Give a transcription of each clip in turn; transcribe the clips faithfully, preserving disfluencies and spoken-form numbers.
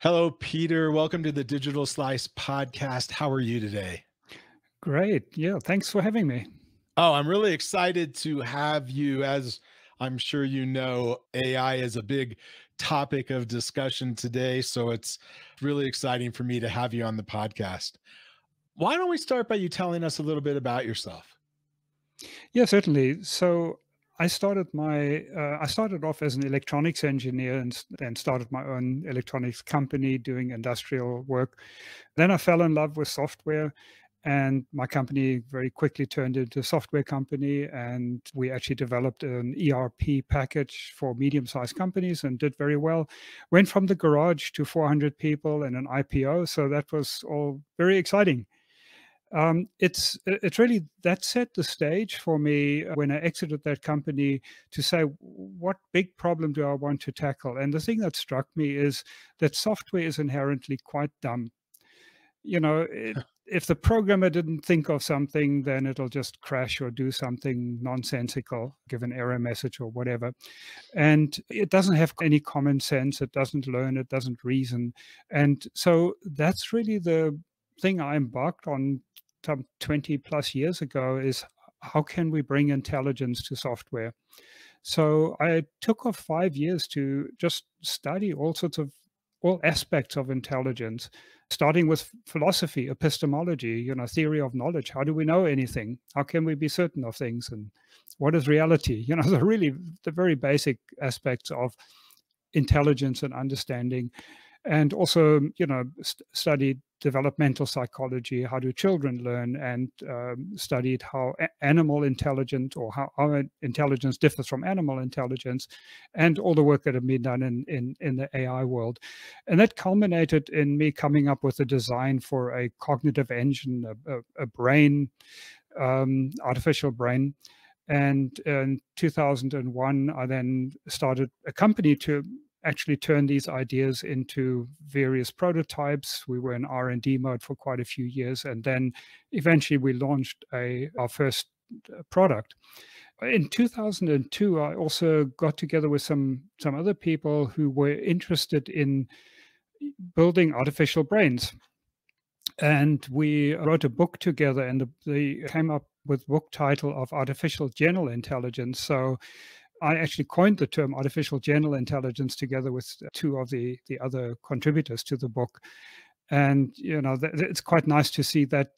Hello, Peter. Welcome to the Digital Slice podcast. How are you today? Great. Yeah, thanks for having me. Oh, I'm really excited to have you. As I'm sure you know, A I is a big topic of discussion today, so it's really exciting for me to have you on the podcast. Why don't we start by you telling us a little bit about yourself? Yeah, certainly. So I started my uh, I started off as an electronics engineer and then started my own electronics company doing industrial work. Then I fell in love with software, and my company very quickly turned into a software company, and we actually developed an E R P package for medium-sized companies and did very well. Went from the garage to four hundred people and an I P O, so that was all very exciting. Um, it's, it's really, that set the stage for me when I exited that company to say, what big problem do I want to tackle? And the thing that struck me is that software is inherently quite dumb. You know, it, if the programmer didn't think of something, then it'll just crash or do something nonsensical, give an error message or whatever. And it doesn't have any common sense. It doesn't learn. It doesn't reason. And so that's really the thing I embarked on some twenty plus years ago, is how can we bring intelligence to software? So I took off five years to just study all sorts of, all aspects of intelligence, starting with philosophy, epistemology, you know, theory of knowledge. How do we know anything? How can we be certain of things? And what is reality? You know, the really the very basic aspects of intelligence and understanding. And also, you know, st studied developmental psychology, how do children learn, and um, studied how animal intelligence, or how our intelligence differs from animal intelligence, and all the work that had been done in, in, in the A I world. And that culminated in me coming up with a design for a cognitive engine, a, a, a brain, um, artificial brain. And in two thousand one, I then started a company to actually turn these ideas into various prototypes. We were in R and D mode for quite a few years, and then eventually we launched a, our first product. In two thousand two, I also got together with some, some other people who were interested in building artificial brains. And we wrote a book together, and they came up with the book title of Artificial General Intelligence. So I actually coined the term artificial general intelligence together with two of the, the other contributors to the book. And, you know, th it's quite nice to see that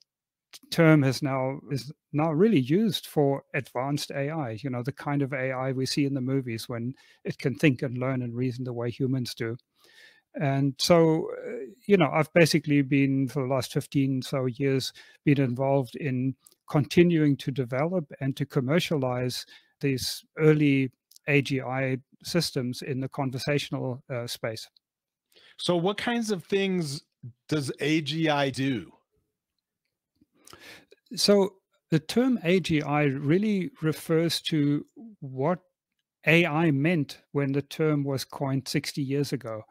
term has now is now really used for advanced A I, you know, the kind of A I we see in the movies when it can think and learn and reason the way humans do. And so, you know, I've basically been, for the last fifteen so years, been involved in continuing to develop and to commercialize these early A G I systems in the conversational uh, space. So what kinds of things does A G I do? So the term A G I really refers to what A I meant when the term was coined sixty years ago.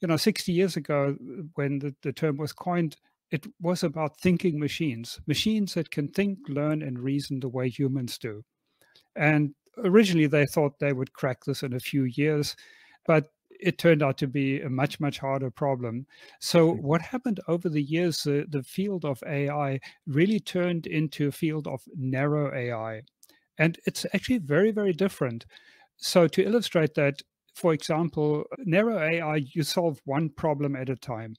You know, sixty years ago, when the, the term was coined, it was about thinking machines, machines that can think, learn, and reason the way humans do. And originally they thought they would crack this in a few years, but it turned out to be a much, much harder problem. So what happened over the years, the, the field of A I really turned into a field of narrow A I. And it's actually very, very different. So to illustrate that, for example, narrow A I, you solve one problem at a time.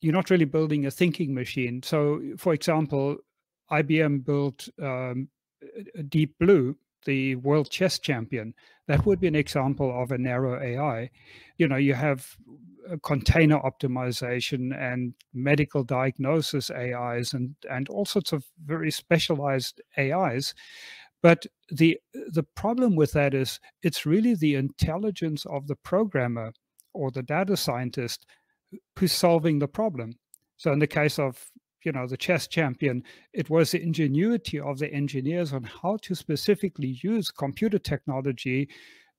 You're not really building a thinking machine. So for example, I B M built um, Deep Blue, the world chess champion. That would be an example of a narrow A I. You know, you have container optimization and medical diagnosis A Is and, and all sorts of very specialized A Is. But the, the problem with that is it's really the intelligence of the programmer or the data scientist who's solving the problem. So in the case of you know, the chess champion, it was the ingenuity of the engineers on how to specifically use computer technology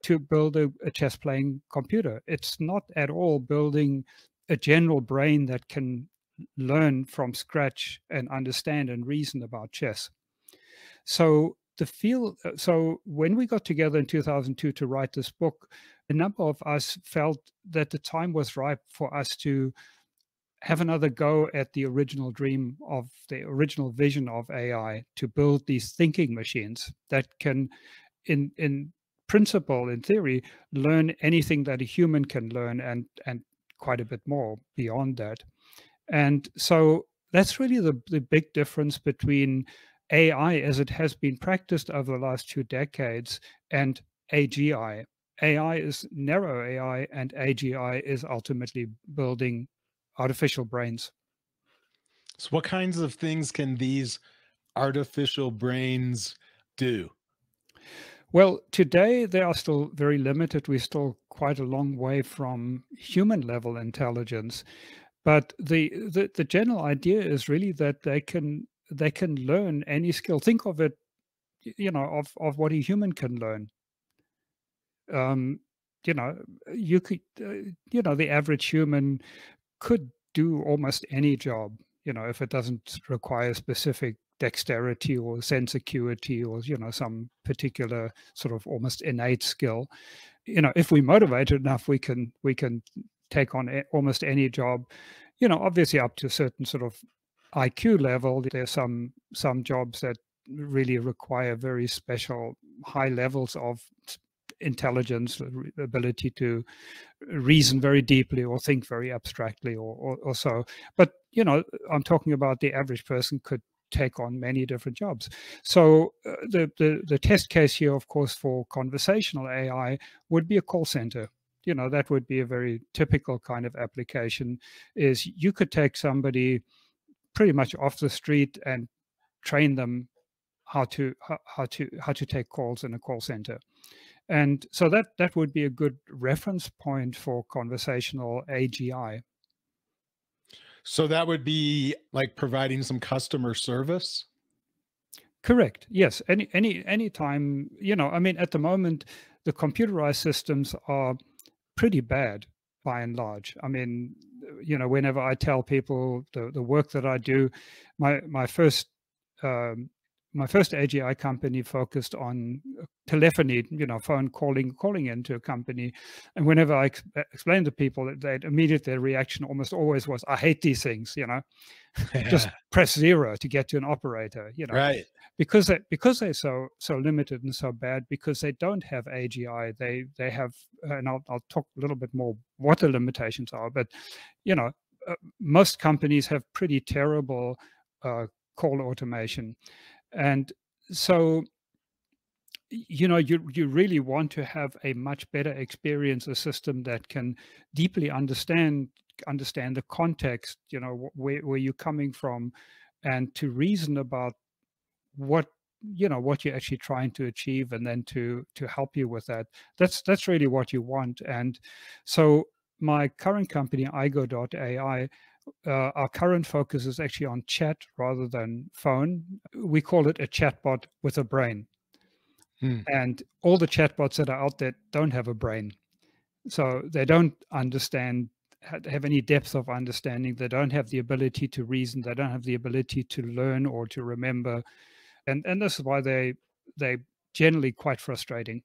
to build a, a chess playing computer. It's not at all building a general brain that can learn from scratch and understand and reason about chess. So the feel, so when we got together in two thousand two to write this book, a number of us felt that the time was ripe for us to have another go at the original dream of the original vision of A I, to build these thinking machines that can, in in principle, in theory, learn anything that a human can learn and and quite a bit more beyond that. And so that's really the, the big difference between A I as it has been practiced over the last two decades and A G I. A I is narrow A I, and A G I is ultimately building artificial brains. So what kinds of things can these artificial brains do? Well, today they are still very limited. We're still quite a long way from human level intelligence. But the, the, the general idea is really that they can they can learn any skill. Think of it, you know, of, of what a human can learn. Um, you know, you could, uh, you know, the average human could do almost any job, you know, if it doesn't require specific dexterity or sense acuity or, you know, some particular sort of almost innate skill. You know, if we motivate it enough, we can, we can take on almost any job, you know, obviously up to a certain sort of I Q level. There's some, some jobs that really require very special high levels of intelligence, ability to reason very deeply or think very abstractly or, or, or so. But, you know, I'm talking about the average person could take on many different jobs. So uh, the, the, the test case here, of course, for conversational A I would be a call center. You know, that would be a very typical kind of application. Is you could take somebody pretty much off the street and train them how to how to how to take calls in a call center. And so that that would be a good reference point for conversational A G I. So that would be like providing some customer service? Correct. Yes. Any any any time, you know, I mean, at the moment, the computerized systems are pretty bad by and large. I mean, you know, whenever I tell people the, the work that I do, my my first um, my first A G I company focused on telephony, you know, phone calling, calling into a company. And whenever I ex explained to people that they'd immediately, their reaction almost always was, I hate these things, you know, yeah. Just press zero to get to an operator, you know, right. because, they, because they're so, so limited and so bad, because they don't have A G I, they, they have, and I'll, I'll talk a little bit more what the limitations are, but, you know, uh, most companies have pretty terrible uh, call automation. And so, you know, you, you really want to have a much better experience, a system that can deeply understand, understand the context, you know, where, where you're coming from, and to reason about what, you know, what you're actually trying to achieve, and then to, to help you with that. That's, that's really what you want. And so my current company, Aigo dot A I, Uh, our current focus is actually on chat rather than phone. We call it a chatbot with a brain. Hmm. And all the chatbots that are out there don't have a brain. So they don't understand, have any depth of understanding. They don't have the ability to reason. They don't have the ability to learn or to remember. And, and this is why they, they generally quite frustrating.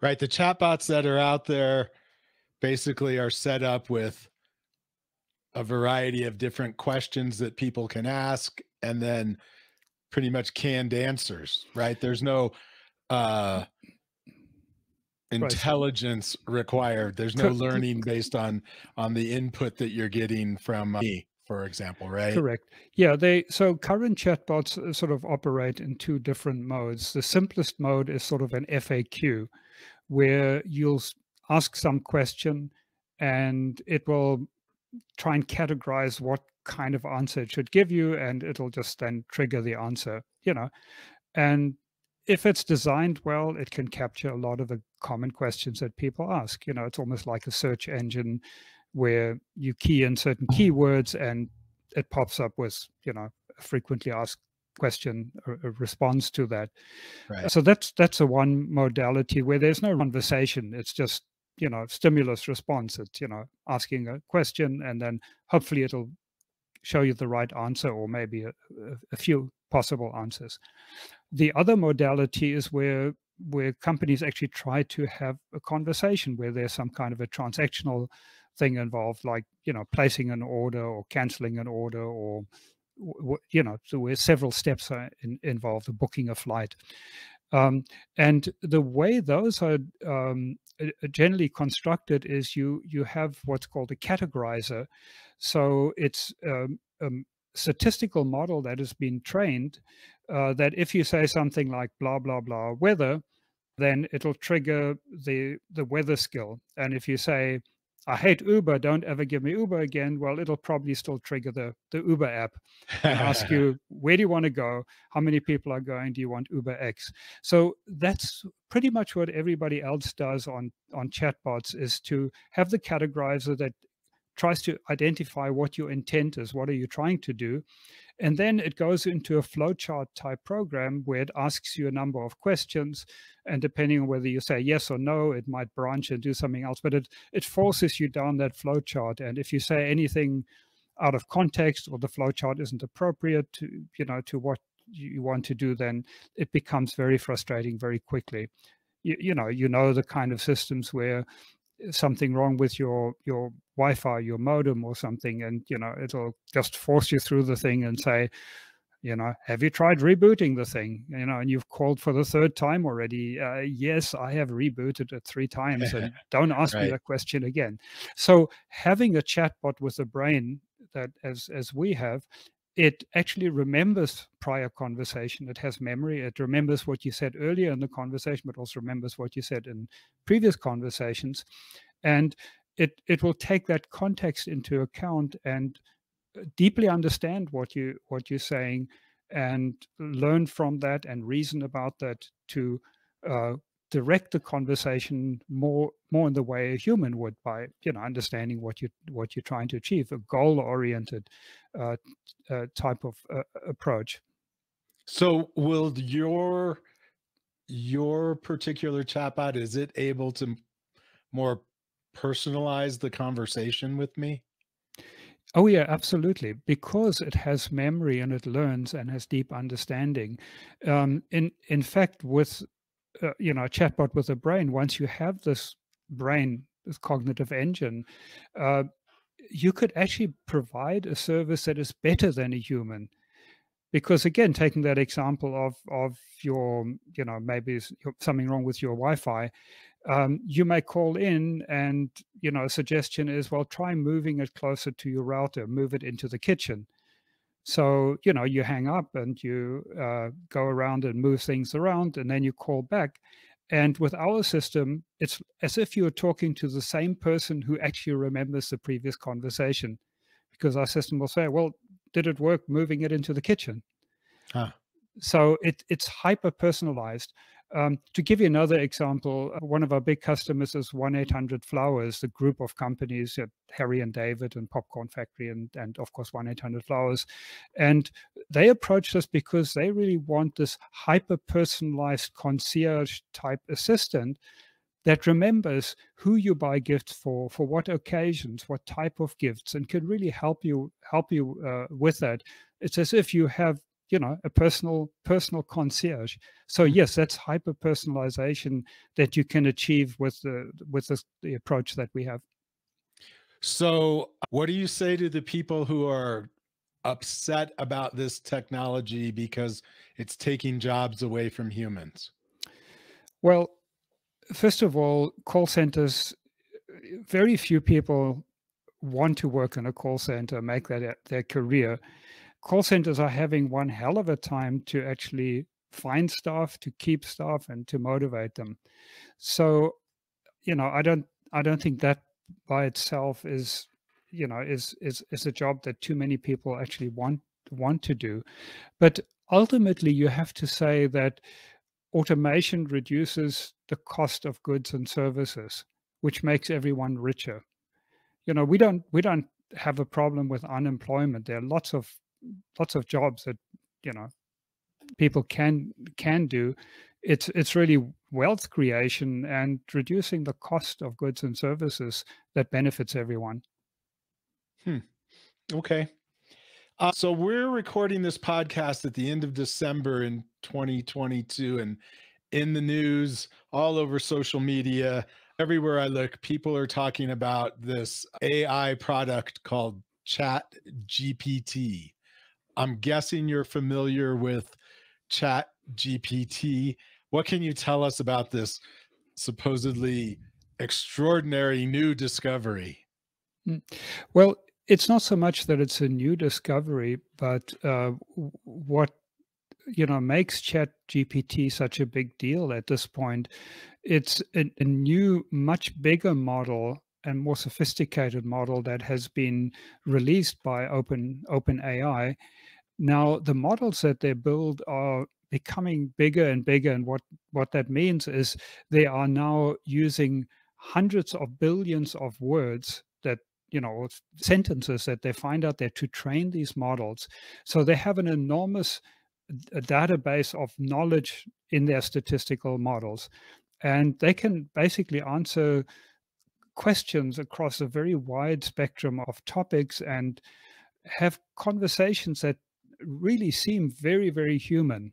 Right. The chatbots that are out there basically are set up with a variety of different questions that people can ask, and then pretty much canned answers, right? There's no uh, intelligence required. There's no learning based on, on the input that you're getting from me, for example, right? Correct. Yeah. They, so current chatbots sort of operate in two different modes. The simplest mode is sort of an F A Q, where you'll ask some question and it will try and categorize what kind of answer it should give you, and it'll just then trigger the answer, you know. And if it's designed well, it can capture a lot of the common questions that people ask. You know, it's almost like a search engine where you key in certain keywords and it pops up with, you know, a frequently asked question or a response to that. Right. So that's that's the one modality where there's no conversation. It's just, you know, stimulus response. It's, you know, asking a question, and then hopefully it'll show you the right answer, or maybe a, a few possible answers. The other modality is where where companies actually try to have a conversation where there's some kind of a transactional thing involved, like, you know, placing an order or canceling an order, or, you know, so where several steps are in, involved, the booking a flight. Um, and the way those are um, generally constructed is you you have what's called a categorizer. So it's um, a statistical model that has been trained uh, that if you say something like blah, blah, blah, weather, then it'll trigger the, the weather skill. And if you say, I hate Uber, don't ever give me Uber again, well, it'll probably still trigger the, the Uber app and ask you, where do you want to go? How many people are going? Do you want Uber X? So that's pretty much what everybody else does on, on chatbots, is to have the categorizer that tries to identify what your intent is, what are you trying to do? And then it goes into a flowchart type program where it asks you a number of questions. And depending on whether you say yes or no, it might branch and do something else, but it, it forces you down that flowchart. And if you say anything out of context or the flowchart isn't appropriate to, you know, to what you want to do, then it becomes very frustrating very quickly. You, you know, you know the kind of systems where something wrong with your your Wi-Fi, your modem or something, and, you know, it'll just force you through the thing and say, you know, have you tried rebooting the thing? You know, and you've called for the third time already. Uh, yes, I have rebooted it three times, and don't ask right. me that question again. So having a chatbot with a brain that, as as we have, it actually remembers prior conversation. It has memory. It remembers what you said earlier in the conversation, but also remembers what you said in previous conversations. And it, it will take that context into account and deeply understand what, you, what you're saying and learn from that and reason about that to uh, direct the conversation more more in the way a human would, by, you know, understanding what you what you're trying to achieve, a goal-oriented uh, uh, type of uh, approach. So, will your your particular chatbot, is it able to more personalize the conversation with me? Oh yeah, absolutely. Because it has memory and it learns and has deep understanding. Um, in in fact, with Uh, you know, a chatbot with a brain, once you have this brain, this cognitive engine, uh, you could actually provide a service that is better than a human. Because again, taking that example of, of your, you know, maybe something wrong with your Wi-Fi, um, you may call in and, you know, a suggestion is, well, try moving it closer to your router, move it into the kitchen. So, you know, you hang up and you uh, go around and move things around, and then you call back. And with our system, it's as if you're talking to the same person who actually remembers the previous conversation, because our system will say, well, did it work moving it into the kitchen? Huh. So it, it's hyper-personalized. Um, to give you another example, one of our big customers is one eight hundred Flowers, the group of companies, you know, Harry and David and Popcorn Factory and, and of course, one eight hundred Flowers. And they approached us because they really want this hyper-personalized concierge-type assistant that remembers who you buy gifts for, for what occasions, what type of gifts, and can really help you, help you uh, with that. It's as if you have, you know, a personal personal concierge. So yes, that's hyper personalization that you can achieve with the with the, the approach that we have. So what do you say to the people who are upset about this technology because it's taking jobs away from humans? Well, first of all, call centers, very few people want to work in a call center, make that their career. Call centers are having one hell of a time to actually find staff, to keep staff, and to motivate them. So, you know, I don't, I don't think that by itself is, you know, is is is a job that too many people actually want want to do. But ultimately, you have to say that automation reduces the cost of goods and services, which makes everyone richer. You know, we don't we don't have a problem with unemployment. There are lots of lots of jobs that, you know, people can can do. It's it's really wealth creation and reducing the cost of goods and services that benefits everyone. Hmm. Okay. Uh, so we're recording this podcast at the end of December in twenty twenty-two, and in the news, all over social media, everywhere I look, people are talking about this A I product called ChatGPT. I'm guessing you're familiar with ChatGPT. What can you tell us about this supposedly extraordinary new discovery? Well, it's not so much that it's a new discovery, but uh, what you know makes ChatGPT such a big deal at this point, it's a, a new, much bigger model and more sophisticated model that has been released by Open OpenAI. Now, the models that they build are becoming bigger and bigger, and what what that means is they are now using hundreds of billions of words that, you know, sentences that they find out there to train these models. So they have an enormous database of knowledge in their statistical models. And they can basically answer questions across a very wide spectrum of topics and have conversations that really seem very, very human.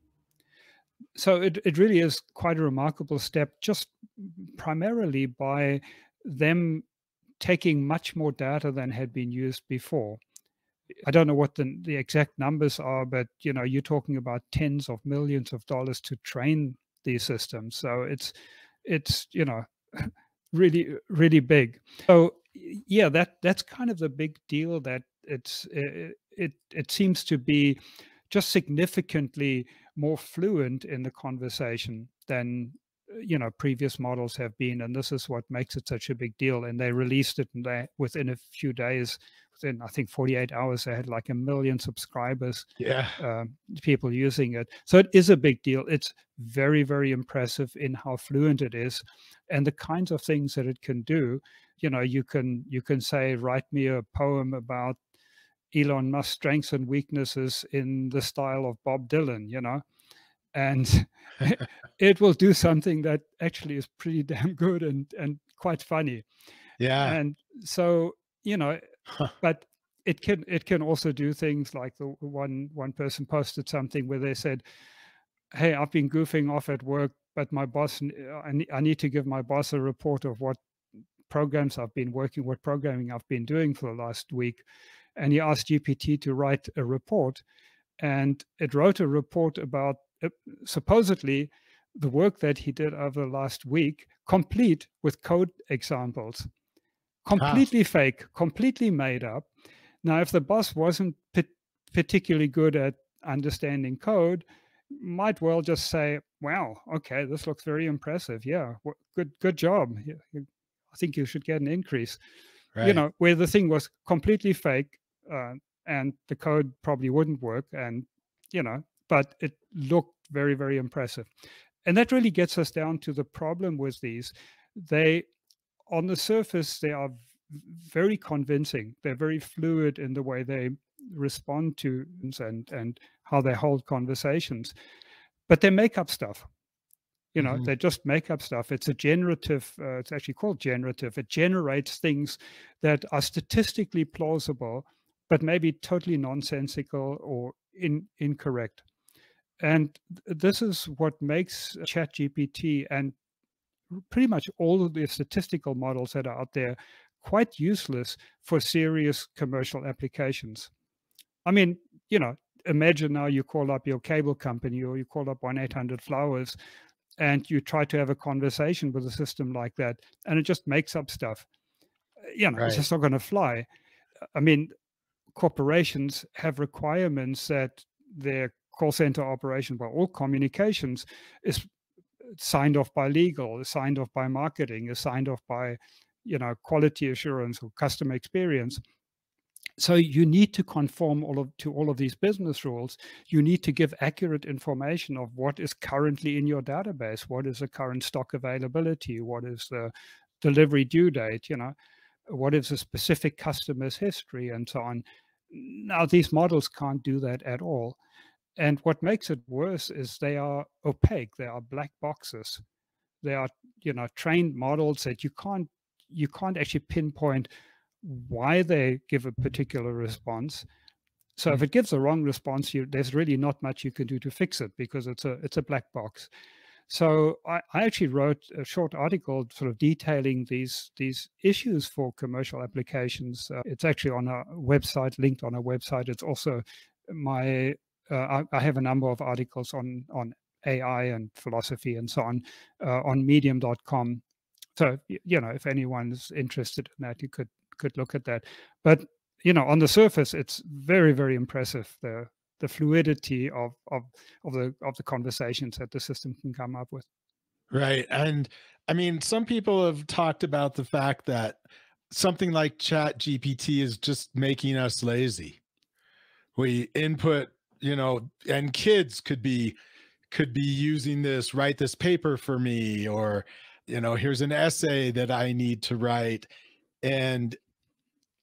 So it, it really is quite a remarkable step, just primarily by them taking much more data than had been used before. I don't know what the, the exact numbers are, but you know, you're talking about tens of millions of dollars to train these systems. So it's, it's you know, really, really big. So yeah, that that's kind of the big deal, that it's it it, it seems to be just significantly more fluent in the conversation than you know previous models have been, and this is what makes it such a big deal. And they released it, and they within a few days, within I think forty-eight hours, they had like a million subscribers, yeah um, people using it. So it is a big deal. It's very, very impressive in how fluent it is and the kinds of things that it can do. You know, you can you can say, write me a poem about Elon Musk's strengths and weaknesses in the style of Bob Dylan, you know and it will do something that actually is pretty damn good and and quite funny. Yeah. And so, you know, huh. but it can it can also do things like the one one person posted something where they said, "Hey, I've been goofing off at work, but my boss, I need to give my boss a report of what programs I've been working, what programming I've been doing for the last week." And he asked G P T to write a report, and it wrote a report about supposedly the work that he did over the last week, complete with code examples, completely ah. fake, completely made up. Now, if the boss wasn't particularly good at understanding code, might well just say, "Wow, okay, this looks very impressive. Yeah, good, good job. I think you should get an increase." Right. You know, where the thing was completely fake, uh, and the code probably wouldn't work, and you know. But it looked very, very impressive. And that really gets us down to the problem with these. They, on the surface, they are very convincing. They're very fluid in the way they respond to and, and how they hold conversations. But they make up stuff. You know, mm-hmm. they just make up stuff. It's a generative, uh, it's actually called generative. It generates things that are statistically plausible, but maybe totally nonsensical or in, incorrect. And this is what makes ChatGPT and pretty much all of the statistical models that are out there quite useless for serious commercial applications. I mean, you know, imagine now you call up your cable company, or you call up one eight hundred Flowers, and you try to have a conversation with a system like that, and it just makes up stuff. You know, right. It's just not going to fly. I mean, corporations have requirements that their call center operation, by all communications, is signed off by legal, is signed off by marketing, is signed off by, you know, quality assurance or customer experience. So you need to conform all of, to all of these business rules. You need to give accurate information of what is currently in your database, what is the current stock availability, what is the delivery due date, you know, what is a specific customer's history, and so on. Now, these models can't do that at all. And what makes it worse is they are opaque. They are black boxes. They are, you know, trained models that you can't, you can't actually pinpoint why they give a particular response. So if it gives a wrong response, you, there's really not much you can do to fix it because it's a it's a black box. So I, I actually wrote a short article sort of detailing these these issues for commercial applications. Uh, it's actually on our website, linked on our website. It's also my uh, I, I have a number of articles on on A I and philosophy and so on uh, on medium dot com. So you know, if anyone's interested in that, you could could look at that. But you know, on the surface, it's very, very impressive, the the fluidity of of of the of the conversations that the system can come up with. Right, and I mean, some people have talked about the fact that something like ChatGPT is just making us lazy. We input, you know, and kids could be could be using this. Write this paper for me, or you know, here's an essay that I need to write, and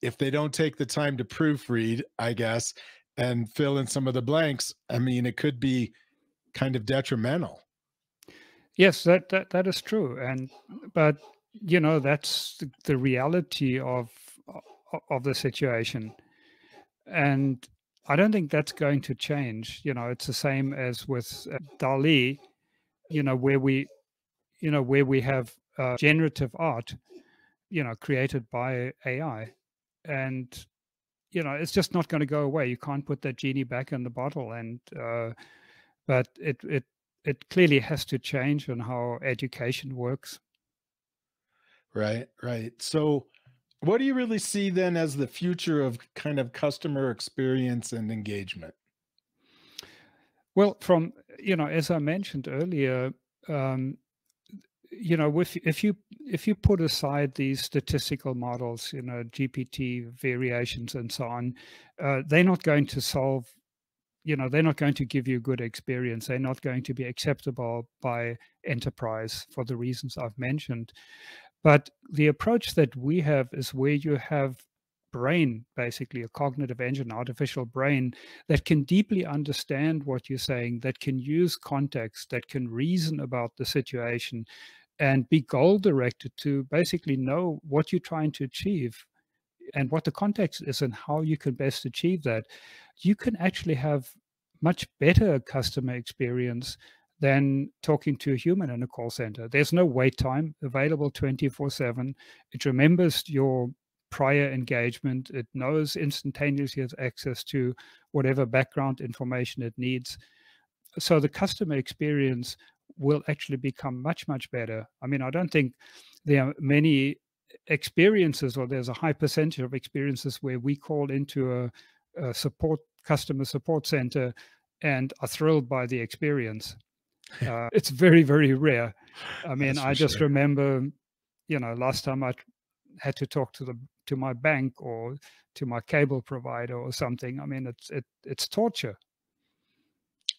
if they don't take the time to proofread, I guess, and fill in some of the blanks, I mean, it could be kind of detrimental. Yes, that that, that is true. And but you know, that's the, the reality of of the situation, and I don't think that's going to change. You know, it's the same as with Dali. You know, where we, you know, where we have uh, generative art, you know, created by A I. And, you know, it's just not going to go away. You can't put that genie back in the bottle. And, uh, but it, it, it clearly has to change on how education works. Right, right. So what do you really see then as the future of kind of customer experience and engagement? Well, from, you know, as I mentioned earlier, um, you know, if, if you if you put aside these statistical models, you know, G P T variations and so on, uh, they're not going to solve, you know, they're not going to give you a good experience. They're not going to be acceptable by enterprise for the reasons I've mentioned. But the approach that we have is where you have brain, basically a cognitive engine, artificial brain that can deeply understand what you're saying, that can use context, that can reason about the situation, and be goal directed to basically know what you're trying to achieve and what the context is and how you can best achieve that. You can actually have much better customer experience than talking to a human in a call center. There's no wait time, available twenty-four seven. It remembers your prior engagement. It knows instantaneously, has access to whatever background information it needs. So the customer experience will actually become much, much better. I mean, I don't think there are many experiences, or there's a high percentage of experiences where we call into a, a support customer support center and are thrilled by the experience. Uh, it's very, very rare. I mean, I just sure. remember, you know, last time I had to talk to the to my bank or to my cable provider or something. I mean, it's it, it's torture.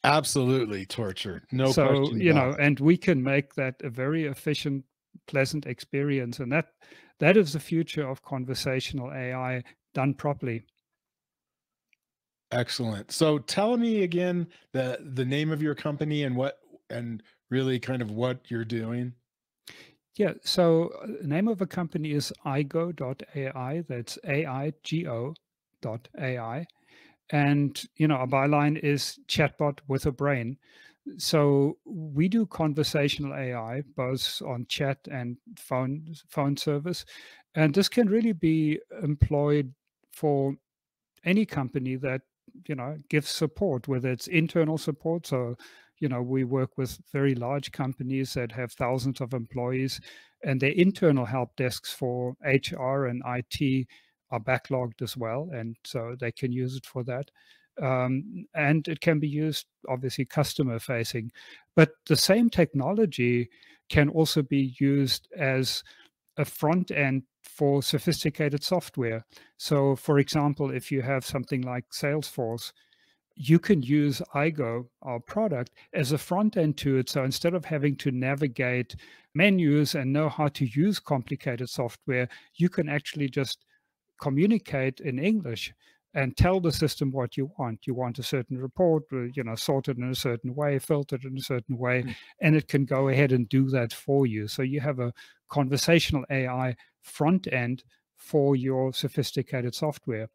Absolutely torture. No so, question. So, you know, it. And we can make that a very efficient, pleasant experience. And that that is the future of conversational A I done properly. Excellent. So tell me again the, the name of your company and what and really kind of what you're doing. Yeah, so the name of a company is Aigo dot A I. That's A I G O dot A I. And, you know, our byline is chatbot with a brain. So we do conversational A I, both on chat and phone, phone service. And this can really be employed for any company that, you know, gives support, whether it's internal support. So, you know, we work with very large companies that have thousands of employees, and their internal help desks for H R and I T are backlogged as well, and so they can use it for that. Um, and it can be used, obviously, customer facing. But the same technology can also be used as a front end for sophisticated software. So, for example, if you have something like Salesforce, you can use Aigo, our product, as a front end to it. So instead of having to navigate menus and know how to use complicated software, you can actually just communicate in English and tell the system what you want. You want a certain report, you know, sorted in a certain way, filtered in a certain way, mm-hmm. and it can go ahead and do that for you. So you have a conversational A I front end for your sophisticated software.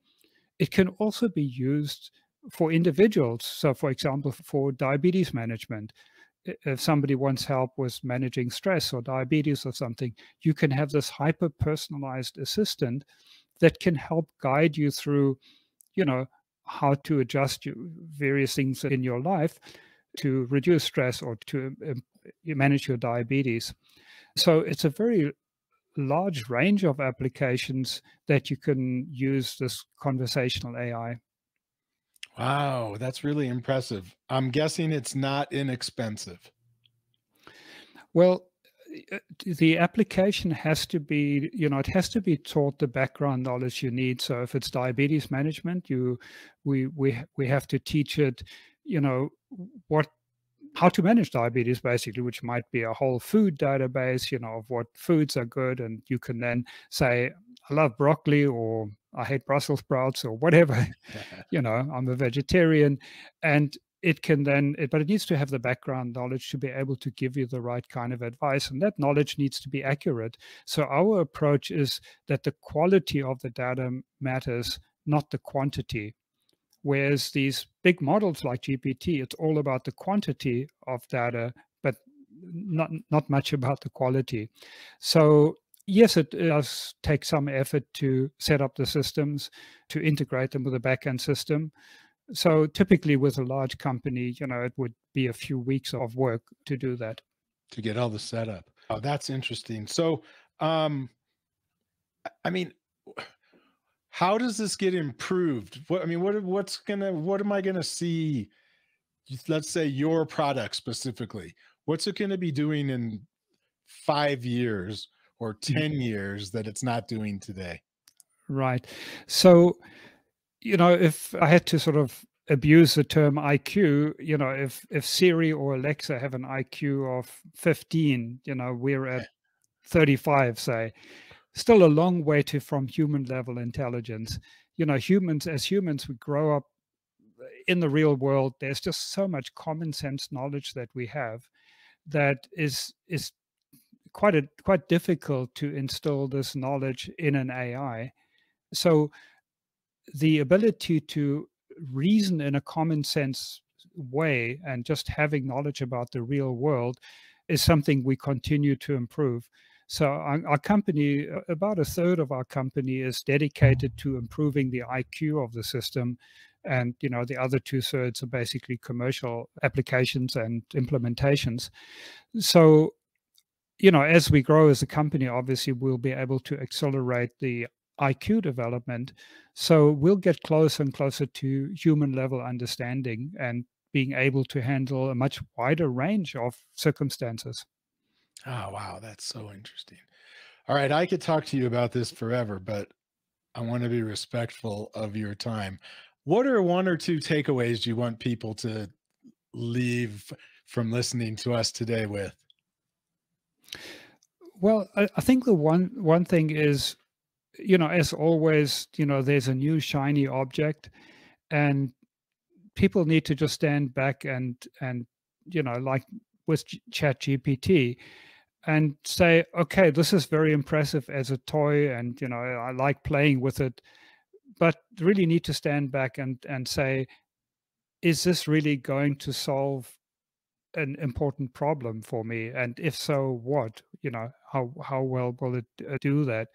It can also be used for individuals. So for example, for diabetes management, if somebody wants help with managing stress or diabetes or something, you can have this hyper-personalized assistant that can help guide you through, you know, how to adjust you, various things in your life to reduce stress or to um, manage your diabetes. So it's a very large range of applications that you can use this conversational A I. Wow, that's really impressive. I'm guessing it's not inexpensive. Well, the application has to be, you know, it has to be taught the background knowledge you need. So if it's diabetes management, you, we, we, we have to teach it, you know, what, how to manage diabetes basically, which might be a whole food database, you know, of what foods are good. And you can then say, I love broccoli, or I hate Brussels sprouts, or whatever, you know, I'm a vegetarian. And it can then, it, but it needs to have the background knowledge to be able to give you the right kind of advice. And that knowledge needs to be accurate. So our approach is that the quality of the data matters, not the quantity. Whereas these big models like G P T, it's all about the quantity of data, but not, not much about the quality. So yes, it does take some effort to set up the systems, to integrate them with a backend system. So typically with a large company, you know, it would be a few weeks of work to do that. To get all the setup. Oh, that's interesting. So, um, I mean, how does this get improved? What, I mean, what, what's gonna, what am I gonna see? Let's say your product specifically, what's it gonna be doing in five years or ten years that it's not doing today? Right. So, you know, if I had to sort of abuse the term I Q, you know, if, if Siri or Alexa have an I Q of fifteen, you know, we're at thirty-five, say, still a long way to from human level intelligence. You know, humans, as humans, we grow up in the real world. There's just so much common sense knowledge that we have that is, is quite a, quite difficult to instill this knowledge in an A I. So the ability to reason in a common sense way and just having knowledge about the real world is something we continue to improve. So our, our company, about a third of our company is dedicated to improving the I Q of the system. And, you know, the other two thirds are basically commercial applications and implementations. So, you know, as we grow as a company, obviously we'll be able to accelerate the I Q development. So we'll get closer and closer to human level understanding and being able to handle a much wider range of circumstances. Oh, wow. That's so interesting. All right. I could talk to you about this forever, but I want to be respectful of your time. What are one or two takeaways you want people to leave from listening to us today with? Well, I, I think the one, one thing is, you know, as always, you know, there's a new shiny object and people need to just stand back and, and, you know, like with ChatGPT and say, okay, this is very impressive as a toy. And, you know, I like playing with it, but really need to stand back and, and say, is this really going to solve an important problem for me? And if so, what, you know, how, how well will it do that?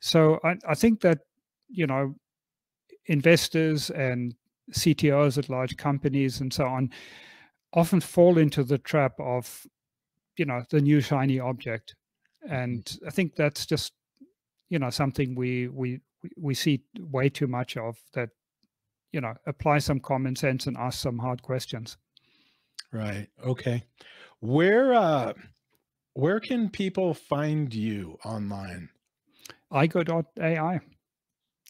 So I, I think that, you know, investors and C T Os at large companies and so on often fall into the trap of, you know, the new shiny object. And I think that's just, you know, something we, we, we see way too much of that, you know, apply some common sense and ask some hard questions. Right. Okay. Where, uh, where can people find you online? Aigo dot A I.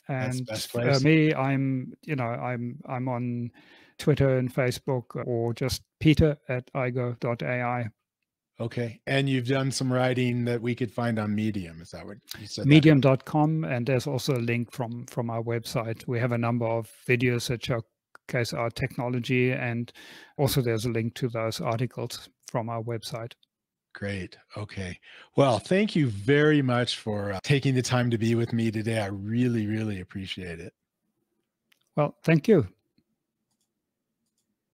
And for me, I'm, you know, I'm, I'm on Twitter and Facebook, or just Peter at Aigo dot A I. Okay. And you've done some writing that we could find on Medium. Is that what you said? Medium dot com. And there's also a link from, from our website. We have a number of videos that show case our technology, and also there's a link to those articles from our website. Great. Okay. Well, thank you very much for uh, taking the time to be with me today. I really, really appreciate it. Well, thank you.